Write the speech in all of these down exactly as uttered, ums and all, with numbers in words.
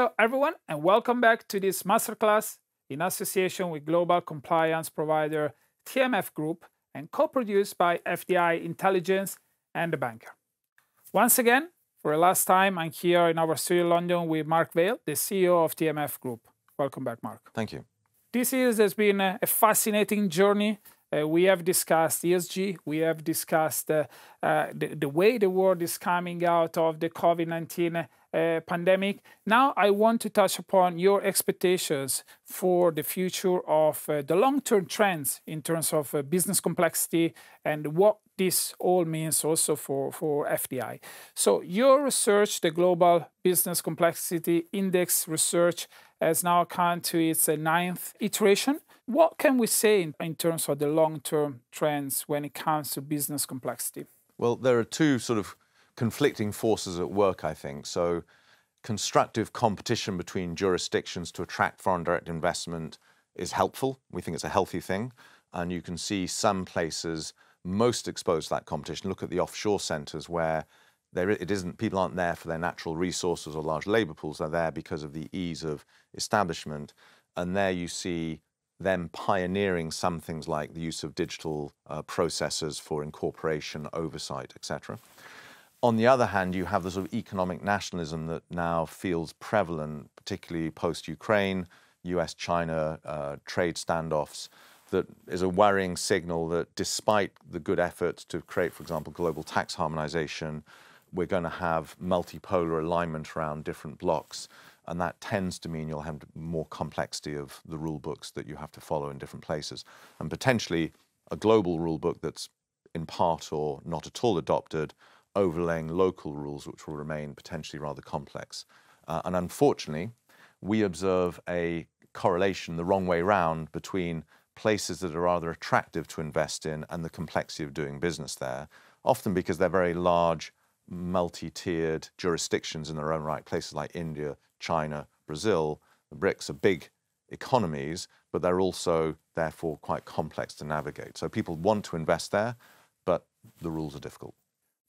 Hello everyone and welcome back to this masterclass in association with global compliance provider T M F Group and co-produced by F D I Intelligence and The Banker. Once again, for the last time, I'm here in our studio in London with Mark Vail, the C E O of T M F Group. Welcome back, Mark. Thank you. This year has been a fascinating journey. Uh, we have discussed E S G, we have discussed uh, uh, the, the way the world is coming out of the COVID nineteen uh, pandemic. Now I want to touch upon your expectations for the future of uh, the long-term trends in terms of uh, business complexity and what this all means also for, for F D I. So your research, the Global Business Complexity Index research, has now come to its uh, ninth iteration. What can we say in, in terms of the long-term trends when it comes to business complexity? Well, there are two sort of conflicting forces at work, I think. So constructive competition between jurisdictions to attract foreign direct investment is helpful. We think it's a healthy thing. And you can see some places most exposed to that competition. Look at the offshore centres where there, it isn't, people aren't there for their natural resources or large labour pools. They're there because of the ease of establishment. And there you see them pioneering some things like the use of digital uh, processes for incorporation, oversight, et cetera. On the other hand, you have the sort of economic nationalism that now feels prevalent, particularly post-Ukraine, U S China uh, trade standoffs, that is a worrying signal that despite the good efforts to create, for example, global tax harmonization, we're going to have multipolar alignment around different blocs. And that tends to mean you'll have more complexity of the rule books that you have to follow in different places. And potentially a global rule book that's in part or not at all adopted, overlaying local rules which will remain potentially rather complex. Uh, and unfortunately, we observe a correlation the wrong way round between places that are rather attractive to invest in and the complexity of doing business there, often because they're very large, multi-tiered jurisdictions in their own right, places like India, China, Brazil. The BRICS are big economies, but they're also therefore quite complex to navigate. So people want to invest there, but the rules are difficult.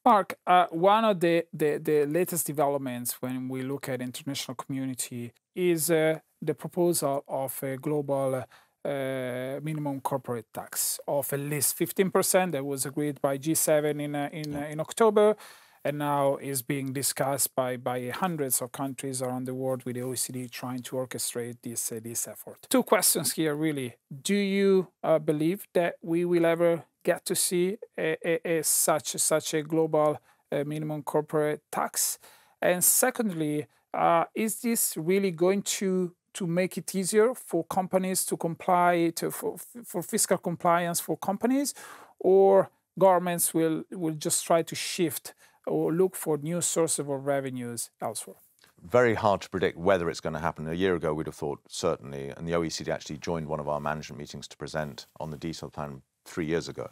Mark, uh, one of the, the, the latest developments when we look at international community is uh, the proposal of a global uh, Uh, minimum corporate tax of at least fifteen percent that was agreed by G seven in uh, in, yeah. uh, in October, and now is being discussed by by hundreds of countries around the world, with the O E C D trying to orchestrate this uh, this effort. Two questions here really: do you uh, believe that we will ever get to see a, a, a such such a global uh, minimum corporate tax? And secondly, uh, is this really going to to make it easier for companies to comply, to, for, for fiscal compliance for companies, or governments will, will just try to shift or look for new sources of revenues elsewhere? Very hard to predict whether it's going to happen. A year ago, we'd have thought certainly, and the O E C D actually joined one of our management meetings to present on the detailed plan three years ago.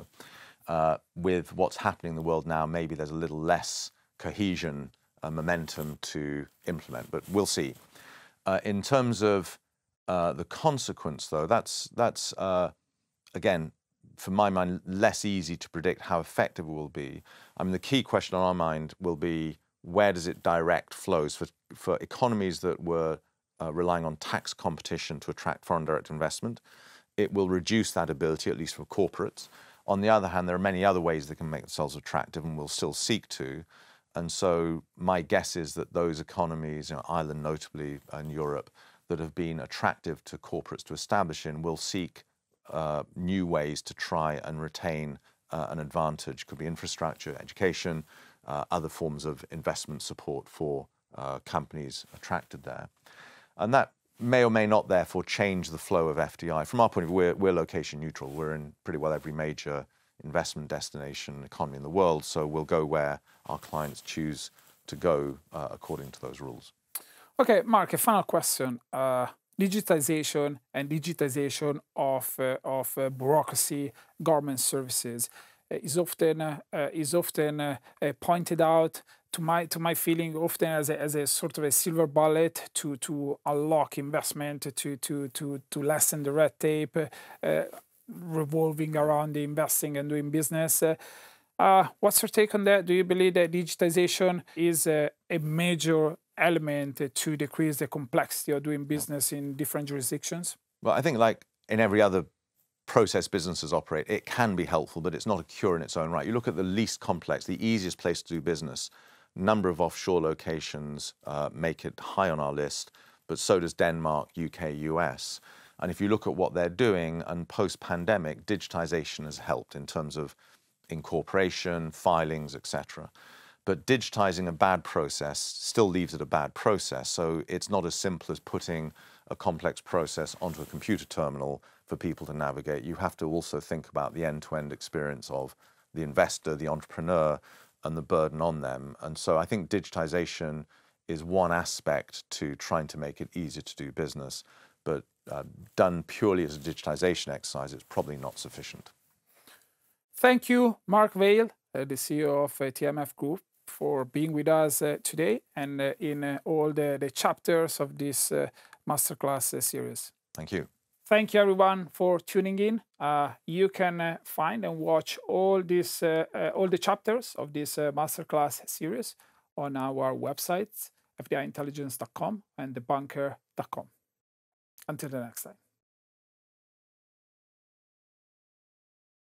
Uh, with what's happening in the world now, maybe there's a little less cohesion and momentum to implement, but we'll see. Uh, in terms of uh, the consequence, though, that's, that's uh, again, for my mind, less easy to predict how effective it will be. I mean, the key question on our mind will be, where does it direct flows? For, for economies that were uh, relying on tax competition to attract foreign direct investment, it will reduce that ability, at least for corporates. On the other hand, there are many other ways they can make themselves attractive and will still seek to. And so my guess is that those economies, you know, Ireland notably and Europe, that have been attractive to corporates to establish in will seek uh, new ways to try and retain uh, an advantage. Could be infrastructure, education, uh, other forms of investment support for uh, companies attracted there. And that may or may not therefore change the flow of F D I. From our point of view, we're, we're location neutral. We're in pretty well every major investment destination economy in the world, so we'll go where our clients choose to go uh, according to those rules. Okay, Mark, a final question. Uh, digitization and digitization of, uh, of uh, bureaucracy, government services uh, is often, uh, uh, is often uh, uh, pointed out, to my, to my feeling, often as a, as a sort of a silver bullet to, to unlock investment, to, to, to, to lessen the red tape, uh, revolving around the investing and doing business. Uh, uh, what's your take on that? Do you believe that digitization is a, a major element to decrease the complexity of doing business in different jurisdictions? Well, I think like in every other process businesses operate, it can be helpful, but it's not a cure in its own right. You look at the least complex, the easiest place to do business, number of offshore locations uh, make it high on our list, but so does Denmark, U K, U S. And if you look at what they're doing, and post-pandemic, digitization has helped in terms of incorporation, filings, et cetera. But digitizing a bad process still leaves it a bad process. So it's not as simple as putting a complex process onto a computer terminal for people to navigate. You have to also think about the end-to-end experience of the investor, the entrepreneur, and the burden on them. And so I think digitization is one aspect to trying to make it easier to do business. But uh, done purely as a digitization exercise, it's probably not sufficient. Thank you, Mark Vail, uh, the C E O of uh, T M F Group, for being with us uh, today and uh, in uh, all the, the chapters of this uh, masterclass uh, series. Thank you. Thank you, everyone, for tuning in. Uh, you can uh, find and watch all, this, uh, uh, all the chapters of this uh, masterclass series on our websites, f d i intelligence dot com and the banker dot com. Until the next time.